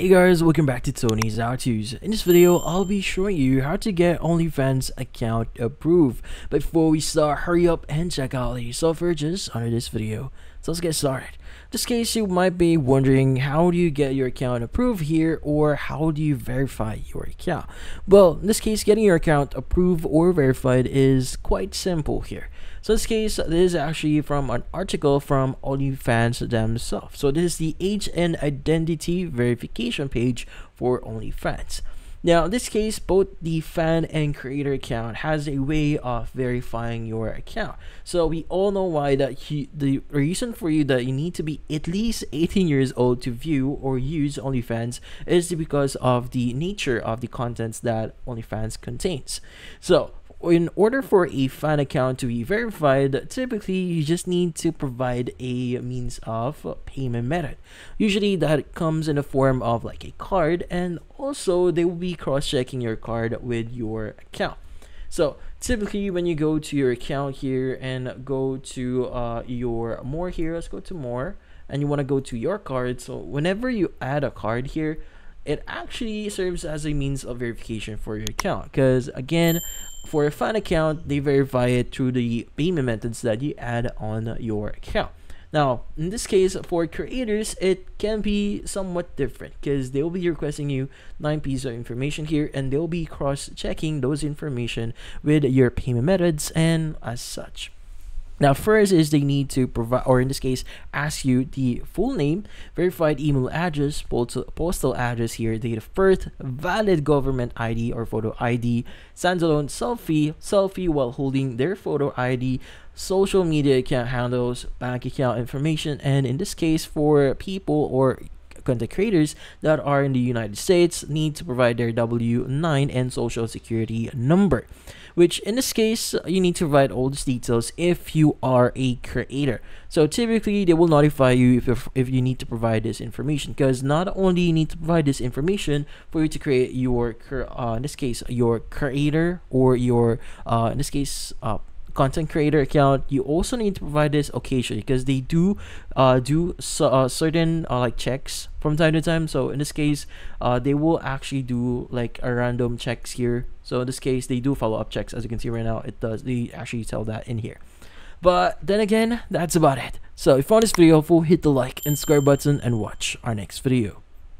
Hey guys, welcome back to Tony's HowTos. In this video, I'll be showing you how to get OnlyFans account approved. But before we start, hurry up and check out the software just under this video. So let's get started. Just in case you might be wondering, how do you get your account approved here, or how do you verify your account? Well, in this case, getting your account approved or verified is quite simple here. So in this case, this is actually from an article from OnlyFans themselves. So this is the age and identity verification page for OnlyFans. Now, in this case, both the fan and creator account has a way of verifying your account. So we all know why that the reason for you that you need to be at least 18 years old to view or use OnlyFans is because of the nature of the contents that OnlyFans contains. So in order for a fan account to be verified, typically you just need to provide a means of payment method. Usually that comes in the form of like a card, and also they will be cross-checking your card with your account. So typically when you go to your account here and go to your more here, let's go to more, and you want to go to your card. So whenever you add a card here, it actually serves as a means of verification for your account, because again, for a fan account, they verify it through the payment methods that you add on your account. Now, in this case, for creators, it can be somewhat different, because they'll be requesting you 9 pieces of information here, and they'll be cross-checking those information with your payment methods and as such. Now, first is they need to provide, or in this case, ask you the full name, verified email address, postal address here, date of birth, valid government ID or photo ID, standalone selfie while holding their photo ID, social media account handles, bank account information, and in this case, for people or content creators that are in the United States, need to provide their W-9 and social security number, which in this case you need to provide all these details if you are a creator. So typically they will notify you if you need to provide this information, because not only you need to provide this information for you to create your in this case your creator or your in this case content creator account, you also need to provide this occasionally, because they do certain like checks from time to time. So in this case, they will actually do like a random checks here. So in this case, they do follow up checks, as you can see right now. It does, they actually tell that in here. But then again, that's about it. So if you found this video helpful, hit the like and subscribe button and watch our next video.